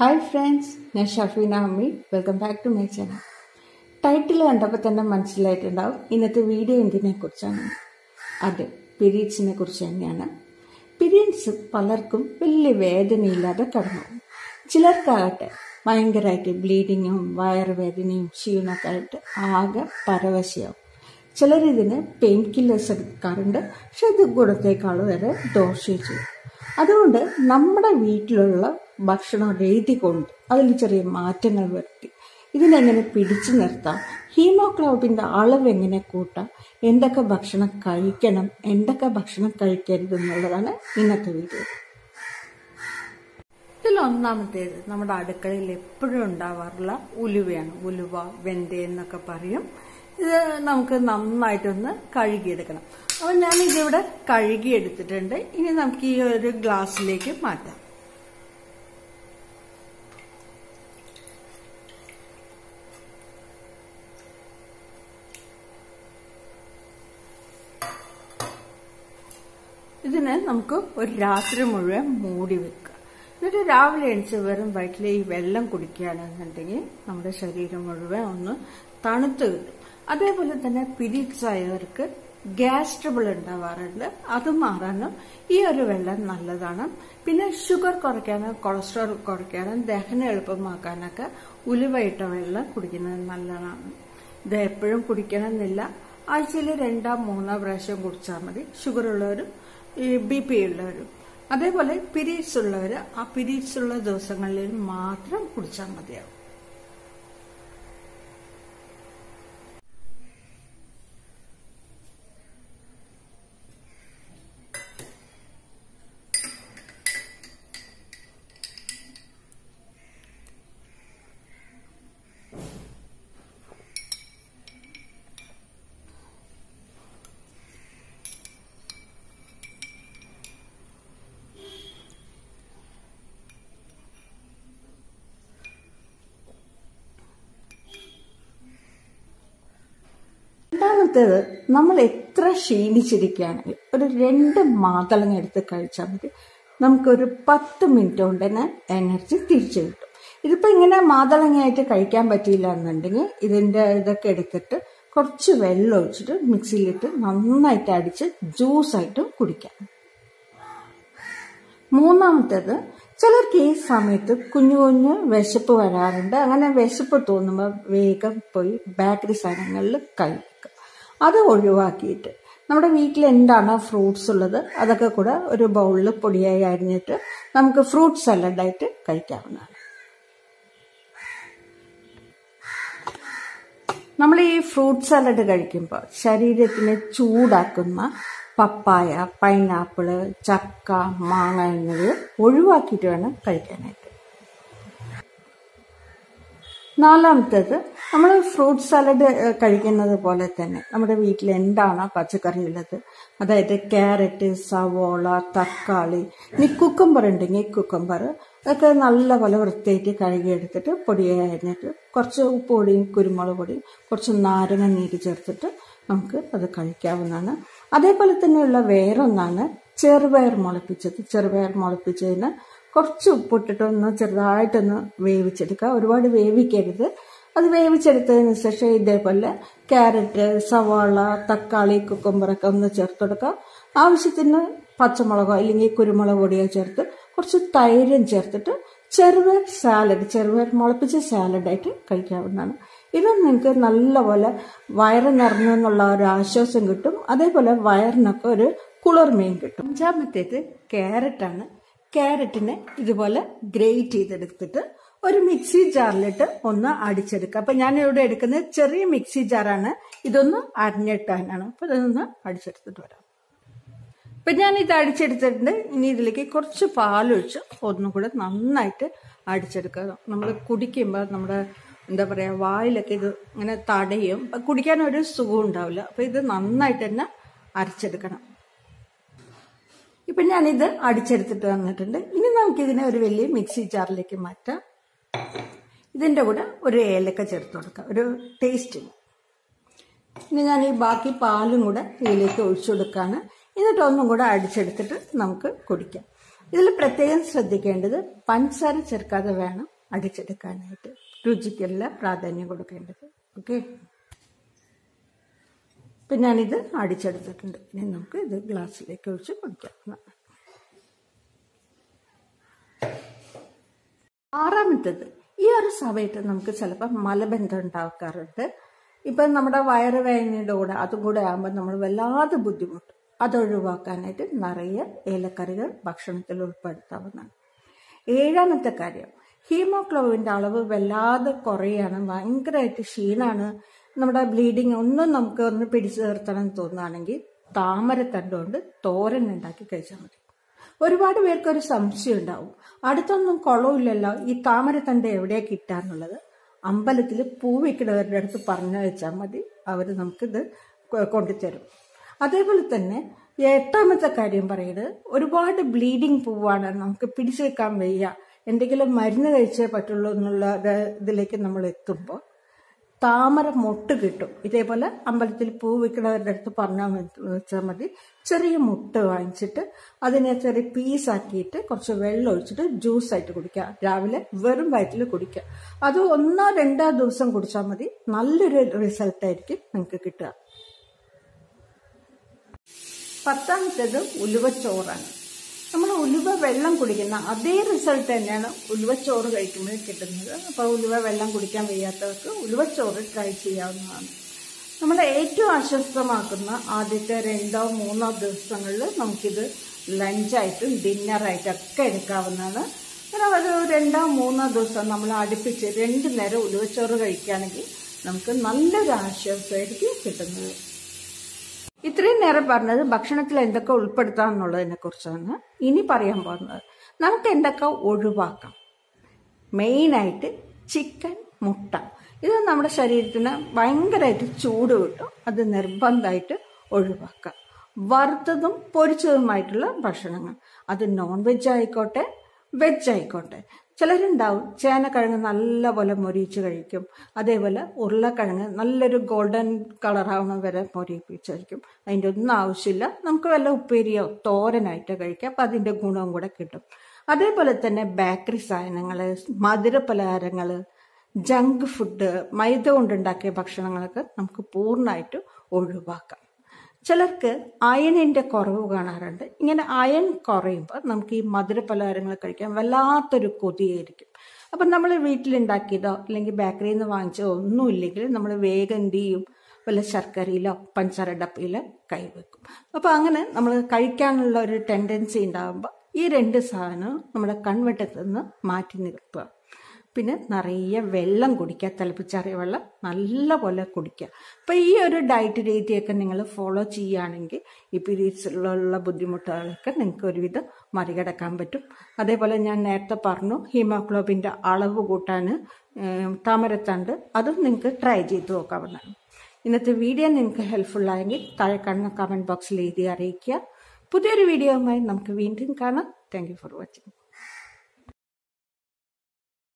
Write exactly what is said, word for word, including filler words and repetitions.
Hi friends, I am Shafiina Ammi. Welcome back to my channel. Title and the title is the video. That is periods. Periods are bleeding, wire weathering, sheena painkillers. That's why we have to wash our clothes. That's why we have to wash our clothes. This is a prediction. Hemoglobin is a very good thing. It is a very good thing. It is a very good thing. It is a very good I will give it a curry edit and then give a glass lake. Then we will glass remove. If you have a raven, you can gas trouble and the other marana, earwell and sugar corcana, cholesterol corcan, the Hanelpa macanaka, Ulivata vella, Kudikan Malana, the Eperum Kudikan Nilla, I chili renda mona brasha good samadi, sugar alert, B P alert. Adevole, piri solar, a piri solar dosangal matram good samadia. നമ്മൾ എത്ര ക്ഷീണിച്ചിരിക്കുകയാണെങ്കിൽ ഒരു രണ്ട് മാതളം എടുത്ത് കഴിച്ചാൽ മതി നമുക്ക് ഒരു പത്ത് മിനിറ്റ് കൊണ്ട് തന്നെ എനർജി തിരിച്ചു കിട്ടും. ഇതിപ്പോ ഇങ്ങനെ മാതളങ്ങയായിട്ട് കഴിക്കാൻ പറ്റില്ല എന്നുണ്ടെങ്കിൽ ഇതിന്റെ ഇതൊക്കെ എടുത്തിട്ട് കുറച്ച് വെള്ളം ഒഴിച്ചിട്ട് മിക്സിയിലിട്ട് നന്നായിട്ട് അടിച്ച് ജ്യൂസ് ആയിട്ട് കുടിക്കാം. മൂന്നാമത്തേത് ചിലർക്ക് ഈ സമയത്ത് കുഞ്ഞു കുഞ്ഞു വിശപ്പ് വരാറുണ്ട്. അങ്ങനെ വിശപ്പ് തോന്നുമ്പോൾ വേഗം പോയി ബേക്കറി സാധനങ്ങളിൽ കഴിക്കുക. That is ഒഴിവാക്കിയിട്ട് നമ്മുടെ വീട്ടിൽ എന്താണ് ഫ്രൂട്ട്സ് ഉള്ളത് അതൊക്കെ കൂട ഒരു ബൗളിൽ പൊടിയായി അരിഞ്ഞിട്ട് നമുക്ക് ഫ്രൂട്ട് സലാഡ് ആയിട്ട് കഴിക്കാവുന്നതാണ്. നമ്മൾ ഈ ഫ്രൂട്ട് സലാഡ് കഴിക്കുമ്പോൾ ശരീരത്തിനെ ചൂടാക്കുന്ന പപ്പായ, പൈനാപ്പിൾ, ചക്ക, മാങ്ങ എന്നിവ ഒഴിവാക്കിയിട്ട് വേണം കഴിക്കാനായിട്ട്. നാലാമത്തേത് നമ്മൾ ഫ്രൂട്ട് സാലഡ് കഴിക്കുന്നത് പോലെ തന്നെ നമ്മുടെ വീട്ടിൽ എന്താണ് പച്ചക്കറി ഉള്ളത് അതായത് കാരറ്റ്, സവോള, തക്കാളി, ഇനി കുക്കമ്പർ ഉണ്ടെങ്കിൽ കുക്കമ്പർ ഒക്കെ നല്ലപോലെ വൃത്തിയായിട്ട് കഴുകിയെടുത്തിട്ട് പൊടിയായി അരിഞ്ഞിട്ട് കുറച്ച് ഉപ്പ് പൊടിയും കുരുമുളക് പൊടിയും കുറച്ച് നാരങ്ങ നീര് ചേർത്തിട്ട് നമുക്ക് അത് കഴിക്കാവുന്നതാണ്. അതേപോലെ തന്നെയുള്ള വേറൊന്നാണ് ചെറുപയർ മുളപ്പിച്ചത്. ചെറുപയർ മുളപ്പിച്ചതിന് കുറച്ച് ഉപ്പിട്ടിട്ടൊന്ന് ചെറുതായിട്ടൊന്ന് വേവിച്ചെടുക്കുക. ഒരുപാട് വേവിക്കരുത്. അത് വേവിച്ചെടുത്തതിന് ശേഷം ഇതേപോലെ ക്യാരറ്റ്, സവാള, തക്കാളി, കുക്കുമ്പറൊക്കെ ഒന്ന് ചേർത്ത് കൊടുക്കുക. ആവശ്യത്തിന് പച്ചമുളകോ അല്ലെങ്കിൽ കുരുമുളക് പൊടിയോ ചേർത്ത് കുറച്ച് തൈരും ചേർത്തിട്ട് ചെറുപയർ സാലഡ്, ചെറുപയർ മുളപ്പിച്ച സാലഡായിട്ട് കഴിക്കാവുന്നതാണ്. ഇത് നിങ്ങൾക്ക് നല്ലപോലെ വയറ് നിറഞ്ഞു എന്നുള്ള ഒരു ആശ്വാസം കിട്ടും. അതേപോലെ വയറിനൊക്കെ ഒരു കുളിർമയും കിട്ടും. അഞ്ചാമത്തേത് ക്യാരറ്റാണ്. ക്യാരറ്റിനെ ഇതുപോലെ ഗ്രേറ്റ് ചെയ്തെടുത്തിട്ട് ഒരു മിക്സി ജാറിലിട്ട് ഒന്ന് അടിച്ചെടുക്കുക. അപ്പൊ ഞാൻ ഇവിടെ എടുക്കുന്നത് ചെറിയ മിക്സി ജാറാണ്. ഇതൊന്ന് അരിഞ്ഞിട്ടാനാണ്. അപ്പൊ ഇതൊന്ന് അടിച്ചെടുത്തിട്ട് വരാം. അപ്പൊ ഞാൻ ഇത് അടിച്ചെടുത്തിട്ടുണ്ട്. ഇനി ഇതിലേക്ക് കുറച്ച് പാലൊഴിച്ച് ഒന്നും കൂടെ നന്നായിട്ട് അടിച്ചെടുക്കുക. നമ്മൾ കുടിക്കുമ്പോൾ നമ്മുടെ എന്താ പറയാ വായിലൊക്കെ ഇത് ഇങ്ങനെ തടയും. കുടിക്കാനൊരു സുഖം ഉണ്ടാവില്ല. അപ്പൊ ഇത് നന്നായിട്ട് തന്നെ അരച്ചെടുക്കണം. ഇപ്പൊ ഞാനിത് അടിച്ചെടുത്തിട്ട് വന്നിട്ടുണ്ട്. ഇനി നമുക്കിതിനെ ഒരു വലിയ മിക്സി ജാറിലേക്ക് മാറ്റാം. ഇതിന്റെ കൂടെ ഒരു ഏലക്ക ചേർത്ത് കൊടുക്കാം, ഒരു ടേസ്റ്റിന്. ഇനി ഞാൻ ഈ ബാക്കി പാലും കൂടെ ഇതിലേക്ക് ഒഴിച്ചു കൊടുക്കുകയാണ്. എന്നിട്ട് ഒന്നും കൂടെ അടിച്ചെടുത്തിട്ട് നമുക്ക് കുടിക്കാം. ഇതിൽ പ്രത്യേകം ശ്രദ്ധിക്കേണ്ടത് പഞ്ചസാര ചേർക്കാതെ വേണം അടിച്ചെടുക്കാനായിട്ട്. രുചിക്കല്ല പ്രാധാന്യം കൊടുക്കേണ്ടത്. ഓക്കെ, ഇപ്പം ഞാനിത് അടിച്ചെടുത്തിട്ടുണ്ട്. ഇനി നമുക്ക് ഇത് ഗ്ലാസ്സിലേക്ക് ഒഴിച്ച് കുടിക്കാം. ആറാമത്തേത്, ഈ ഒരു സമയത്ത് നമുക്ക് ചിലപ്പോൾ മലബന്ധം ഉണ്ടാക്കാറുണ്ട്. ഇപ്പം നമ്മുടെ വയറ് വേദനയുടെ കൂടെ അതും കൂടെ ആകുമ്പോൾ നമ്മൾ വല്ലാതെ ബുദ്ധിമുട്ടും. അതൊഴിവാക്കാനായിട്ട് നിറയെ ഏലക്കറികൾ ഭക്ഷണത്തിൽ ഉൾപ്പെടുത്താവുന്നതാണ്. ഏഴാമത്തെ കാര്യം, ഹീമോഗ്ലോബിൻ്റെ അളവ് വല്ലാതെ കുറയാണ്, ഭയങ്കരമായിട്ട് ക്ഷീണമാണ്, നമ്മുടെ ബ്ലീഡിങ് ഒന്നും നമുക്ക് ഒന്ന് പിടിച്ചു നിർത്തണം എന്ന് തോന്നുകയാണെങ്കിൽ താമരത്തണ്ടുകൊണ്ട് തോരൻ ഉണ്ടാക്കി കഴിച്ചാൽ മതി. ഒരുപാട് പേർക്കൊരു സംശയം ഉണ്ടാവും, അടുത്തൊന്നും കുളമില്ലല്ലോ, ഈ താമരത്തണ്ട് എവിടെയാണ് കിട്ടുക എന്നുള്ളത്. അമ്പലത്തിൽ പൂ വയ്ക്കുന്നവരുടെ അടുത്ത് പറഞ്ഞു വെച്ചാൽ മതി, അവർ നമുക്കിത് കൊണ്ടുതരും. അതേപോലെ തന്നെ എട്ടാമത്തെ കാര്യം പറയുന്നത്, ഒരുപാട് ബ്ലീഡിങ് പൂവാണ്, നമുക്ക് പിടിച്ചു വെക്കാൻ വയ്യ, എന്തെങ്കിലും മരുന്ന് കഴിച്ചേ പറ്റുള്ളൂ എന്നുള്ള ഇതിലേക്ക് നമ്മൾ എത്തുമ്പോൾ താമര മുട്ട് കിട്ടും. ഇതേപോലെ അമ്പലത്തിൽ പൂ വിൽക്കുന്നവരുടെ അടുത്ത് പറഞ്ഞാൽ വെച്ചാൽ മതി. ചെറിയ മുട്ട് വാങ്ങിച്ചിട്ട് അതിനെ ചെറിയ പീസാക്കിയിട്ട് കുറച്ച് വെള്ളം ഒഴിച്ചിട്ട് ജ്യൂസായിട്ട് കുടിക്കുക. രാവിലെ വെറും വയറ്റിൽ കുടിക്കുക. അത് ഒന്നോ രണ്ടോ ദിവസം കുടിച്ചാൽ മതി, നല്ലൊരു റിസൾട്ടായിരിക്കും നിങ്ങൾക്ക് കിട്ടുക. പത്താമത്തേത് ഉലുവച്ചോറാണ്. നമ്മൾ ഉലുവ വെള്ളം കുടിക്കുന്ന അതേ റിസൾട്ട് തന്നെയാണ് ഉലുവച്ചോറ് കഴിക്കുമ്പോൾ കിട്ടുന്നത്. അപ്പോൾ ഉലുവ വെള്ളം കുടിക്കാൻ വയ്യാത്തവർക്ക് ഉലുവച്ചോറ് ട്രൈ ചെയ്യാവുന്നതാണ്. നമ്മളെ ഏറ്റവും ആശ്വസ്തമാക്കുന്ന ആദ്യത്തെ രണ്ടോ മൂന്നോ ദിവസങ്ങളിൽ നമുക്കിത് ലഞ്ചായിട്ടും ഡിന്നറായിട്ടൊക്കെ എടുക്കാവുന്നതാണ്. അങ്ങനെ ഒരു രണ്ടോ മൂന്നോ ദിവസം നമ്മൾ അടുപ്പിച്ച് രണ്ട് നേരം ഉലുവച്ചോറ് കഴിക്കുകയാണെങ്കിൽ നമുക്ക് നല്ലൊരു ആശ്വാസമായിരിക്കും കിട്ടുന്നത്. ഇത്രയും നേരം പറഞ്ഞത് ഭക്ഷണത്തിൽ എന്തൊക്കെ ഉൾപ്പെടുത്താം എന്നുള്ളതിനെ കുറിച്ചാണ്. ഇനി പറയാൻ പോകുന്നത് നമുക്ക് എന്തൊക്കെ ഒഴിവാക്കാം. മെയിനായിട്ട് ചിക്കൻ, മുട്ട. ഇത് നമ്മുടെ ശരീരത്തിന് ഭയങ്കരമായിട്ട് ചൂട് കിട്ടും, അത് നിർബന്ധമായിട്ട് ഒഴിവാക്കാം. വറുത്തതും പൊരിച്ചതുമായിട്ടുള്ള ഭക്ഷണങ്ങൾ, അത് നോൺ വെജ് ആയിക്കോട്ടെ വെജ് ആയിക്കോട്ടെ. ചിലരുണ്ടാവും ചേനക്കിഴങ്ങ് നല്ലപോലെ മൊരിയിച്ച് കഴിക്കും, അതേപോലെ ഉരുളക്കിഴങ്ങ് നല്ലൊരു ഗോൾഡൻ കളറാവുന്ന വരെ മൊരിയിപ്പിച്ച് കഴിക്കും. അതിൻ്റെ ഒന്നും ആവശ്യമില്ല, നമുക്ക് വല്ല ഉപ്പേരിയോ തോരനായിട്ടോ കഴിക്കാം, അപ്പം അതിൻ്റെ ഗുണവും കൂടെ കിട്ടും. അതേപോലെ തന്നെ ബേക്കറി സാധനങ്ങൾ, മധുരപലഹാരങ്ങൾ, ജങ്ക് ഫുഡ്, മൈദ കൊണ്ടുണ്ടാക്കിയ ഭക്ഷണങ്ങളൊക്കെ നമുക്ക് പൂർണ്ണമായിട്ട് ഒഴിവാക്കാം. ചിലർക്ക് അയണിൻ്റെ കുറവ് കാണാറുണ്ട്. ഇങ്ങനെ അയൺ കുറയുമ്പോൾ നമുക്ക് ഈ മധുര പലഹാരങ്ങൾ കഴിക്കാൻ വല്ലാത്തൊരു കൊതിയായിരിക്കും. അപ്പം നമ്മൾ വീട്ടിലുണ്ടാക്കിയതോ അല്ലെങ്കിൽ ബേക്കറിയിൽ നിന്ന് വാങ്ങിച്ചതോ ഒന്നുമില്ലെങ്കിൽ നമ്മൾ വേഗം എന്തെയും വല്ല ശർക്കരയിലോ പഞ്ചസാര ഡപ്പയിലോ കൈവെക്കും. അപ്പോൾ അങ്ങനെ നമ്മൾ കഴിക്കാനുള്ള ഒരു ടെൻഡൻസി ഉണ്ടാകുമ്പോൾ ഈ രണ്ട് സാധനം നമ്മുടെ കൺവെട്ടത്തിൽ നിന്ന് മാറ്റി നിർത്തുക. പിന്നെ നിറയെ വെള്ളം കുടിക്കുക, തിളപ്പിച്ചാറിയ വെള്ളം നല്ല പോലെ കുടിക്കുക. അപ്പം ഈ ഒരു ഡയറ്റ് രീതിയൊക്കെ നിങ്ങൾ ഫോളോ ചെയ്യുകയാണെങ്കിൽ ഈ പീരീഡ്സിലുള്ള ബുദ്ധിമുട്ടുകളൊക്കെ നിങ്ങൾക്ക് ഒരുവിധം മറികടക്കാൻ പറ്റും. അതേപോലെ ഞാൻ നേരത്തെ പറഞ്ഞു, ഹീമോഗ്ലോബിൻ്റെ അളവ് കൂട്ടാൻ താമരത്തണ്ട്, അതും നിങ്ങൾക്ക് ട്രൈ ചെയ്ത് നോക്കാവുന്നതാണ്. ഇന്നത്തെ വീഡിയോ നിങ്ങൾക്ക് ഹെൽപ്ഫുള്ളായെങ്കിൽ താഴെ കാണുന്ന കമൻറ്റ് ബോക്സിൽ എഴുതി അറിയിക്കുക. പുതിയൊരു വീഡിയോയുമായി നമുക്ക് വീണ്ടും കാണാം. Thank you for watching.